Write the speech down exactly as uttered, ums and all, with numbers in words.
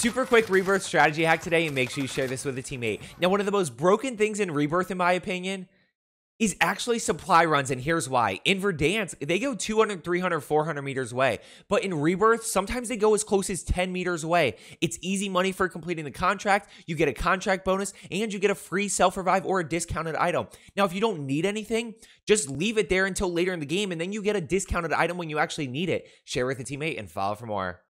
Super quick Rebirth strategy hack today, and make sure you share this with a teammate. Now, one of the most broken things in Rebirth, in my opinion, is actually supply runs, and here's why. In Verdance, they go two hundred, three hundred, four hundred meters away, but in Rebirth, sometimes they go as close as ten meters away. It's easy money for completing the contract. You get a contract bonus, and you get a free self-revive or a discounted item. Now, if you don't need anything, just leave it there until later in the game, and then you get a discounted item when you actually need it. Share with a teammate and follow for more.